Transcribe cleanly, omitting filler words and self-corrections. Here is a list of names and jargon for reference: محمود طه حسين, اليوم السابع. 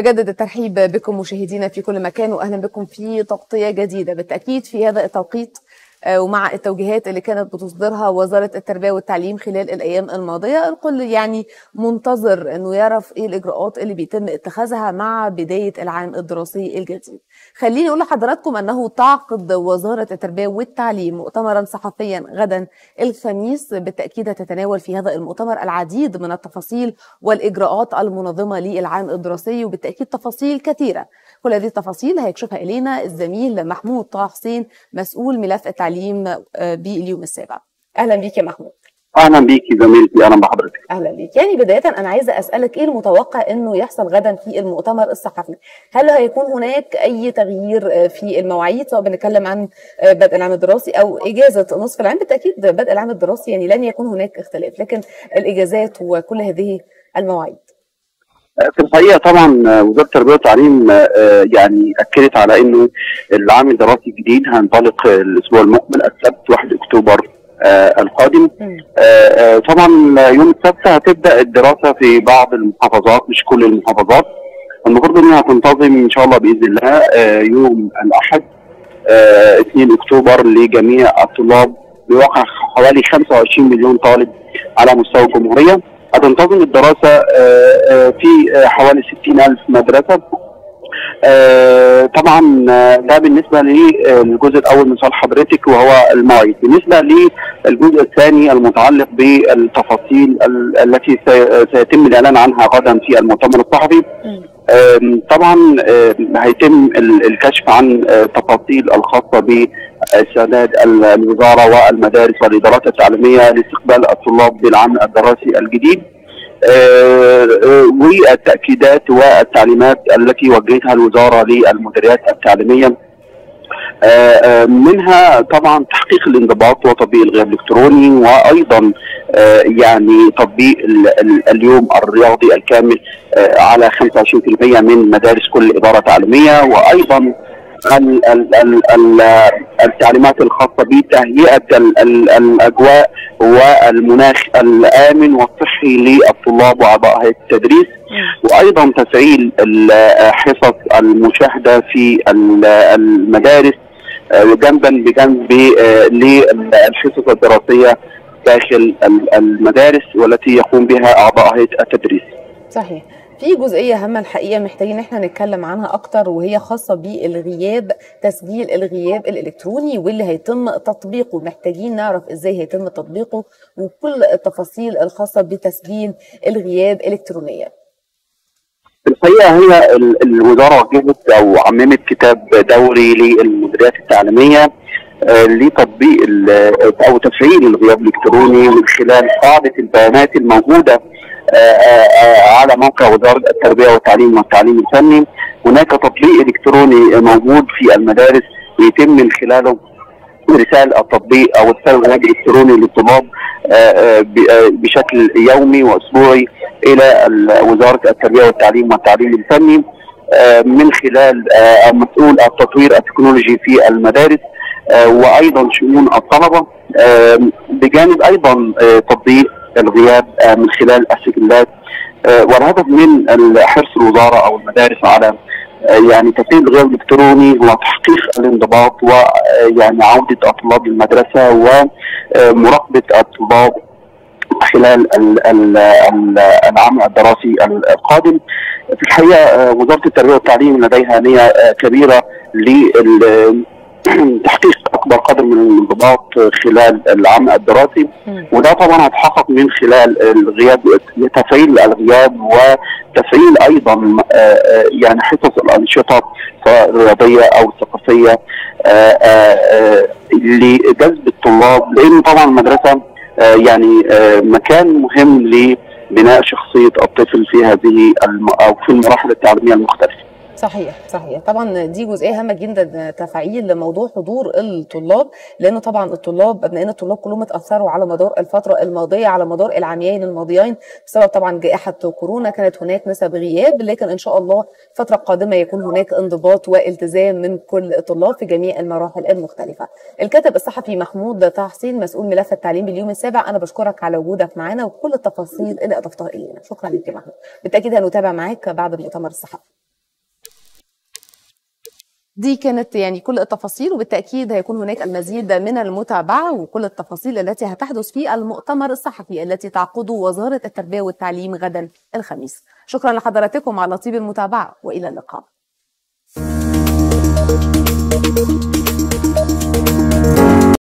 فجدد الترحيب بكم مشاهدينا في كل مكان، واهلا بكم في تغطيه جديده بالتاكيد في هذا التوقيت ومع التوجيهات اللي كانت بتصدرها وزاره التربيه والتعليم خلال الايام الماضيه. الكل يعني منتظر انه يعرف ايه الاجراءات اللي بيتم اتخاذها مع بدايه العام الدراسي الجديد. خليني اقول لحضراتكم انه تعقد وزاره التربيه والتعليم مؤتمرا صحفيا غدا الخميس، بالتاكيد هتتناول في هذا المؤتمر العديد من التفاصيل والاجراءات المنظمه للعام الدراسي، وبالتاكيد تفاصيل كثيره. كل هذه التفاصيل هيكشفها الينا الزميل محمود طه حسين مسؤول ملف التعليم باليوم السابع. اهلا بيك يا محمود. اهلا بيكي زميلتي، اهلا بحضرتك. اهلا بيك. يعني بدايه انا عايزه اسالك ايه المتوقع انه يحصل غدا في المؤتمر الصحفي؟ هل هيكون هناك اي تغيير في المواعيد، سواء بنتكلم عن بدء العام الدراسي او اجازه نصف العام؟ بالتاكيد بدء العام الدراسي يعني لن يكون هناك اختلاف، لكن الاجازات وكل هذه المواعيد. في الحقيقه طبعا وزاره التربيه والتعليم يعني اكدت على انه العام الدراسي الجديد هينطلق الاسبوع المقبل السبت 1 اكتوبر القادم. طبعا يوم السبت هتبدا الدراسه في بعض المحافظات، مش كل المحافظات. المفروض انها تنتظم ان شاء الله باذن الله يوم الاحد 2 اكتوبر لجميع الطلاب، بواقع حوالي 25 مليون طالب على مستوى الجمهوريه. هتنتظم الدراسه في حوالي 60,000 مدرسه. طبعا ده بالنسبه للجزء الاول من سؤال حضرتك وهو المواعيد. بالنسبه للجزء الثاني المتعلق بالتفاصيل التي سيتم الاعلان عنها غدا في المؤتمر الصحفي، طبعا هيتم الكشف عن التفاصيل الخاصه باستعداد الوزاره والمدارس والادارات التعليميه لاستقبال الطلاب بالعام الدراسي الجديد، والتأكيدات والتعليمات التي وجهتها الوزارة للمديريات التعليمية، منها طبعا تحقيق الانضباط وتطبيق الغياب الإلكتروني، وأيضا يعني تطبيق اليوم الرياضي الكامل على 25% من مدارس كل إدارة تعليمية، وأيضا التعليمات الخاصة بتهيئة الأجواء والمناخ الآمن والصحي للطلاب وأعضاء هيئة التدريس، وأيضا تفعيل حصص المشاهدة في المدارس جنبا بجنب للحصص الدراسية داخل المدارس والتي يقوم بها أعضاء هيئة التدريس. صحيح. في جزئية هامة الحقيقة محتاجين احنا نتكلم عنها أكتر، وهي خاصة بالغياب، تسجيل الغياب الإلكتروني واللي هيتم تطبيقه. محتاجين نعرف إزاي هيتم تطبيقه وكل التفاصيل الخاصة بتسجيل الغياب إلكترونيا. الحقيقة هي الوزارة وجهت أو عممت كتاب دوري للمديريات التعليمية لتطبيق أو تفعيل الغياب الإلكتروني من خلال قاعدة البيانات الموجودة على موقع وزارة التربية والتعليم والتعليم الفني. هناك تطبيق إلكتروني موجود في المدارس بيتم من خلاله إرسال التطبيق أو إرسال الغياب الإلكتروني للطلاب بشكل يومي وأسبوعي إلى وزارة التربية والتعليم والتعليم الفني من خلال مسؤول التطوير التكنولوجي في المدارس، وأيضا شؤون الطلبة، بجانب أيضا تطبيق الغياب من خلال السجلات. والهدف من حرص الوزاره او المدارس على يعني تسهيل الغياب الالكتروني هو تحقيق الانضباط، ويعني عوده الطلاب للمدرسه ومراقبه الطلاب خلال العام الدراسي القادم. في الحقيقه وزاره التربيه والتعليم لديها نيه كبيره تحقيق اكبر قدر من الانضباط خلال العام الدراسي، وده طبعا هيتحقق من خلال الغياب، تفعيل الغياب، وتفعيل ايضا يعني حصص الانشطه سواء الرياضيه او الثقافيه لجذب الطلاب، لان طبعا المدرسه يعني مكان مهم لبناء شخصيه الطفل في هذه او في المراحل التعليميه المختلفه. صحيح صحيح. طبعا دي جزئيه هامه جدا، تفعيل موضوع حضور الطلاب، لانه طبعا الطلاب ابنائنا الطلاب كلهم اتاثروا على مدار الفتره الماضيه، على مدار العامين الماضيين بسبب طبعا جائحه كورونا. كانت هناك نسب غياب، لكن ان شاء الله الفتره القادمه يكون هناك انضباط والتزام من كل الطلاب في جميع المراحل المختلفه. الكاتب الصحفي محمود طه حسين مسؤول ملف التعليم باليوم السابع، انا بشكرك على وجودك معانا وكل التفاصيل اللي اضفتها الينا. شكرا لك يا محمود. بالتاكيد هنتابع معاك بعد المؤتمر الصحفي. دي كانت يعني كل التفاصيل، وبالتأكيد هيكون هناك المزيد من المتابعة وكل التفاصيل التي هتحدث في المؤتمر الصحفي التي تعقده وزارة التربية والتعليم غدا الخميس. شكرا لحضراتكم على طيب المتابعة وإلى اللقاء.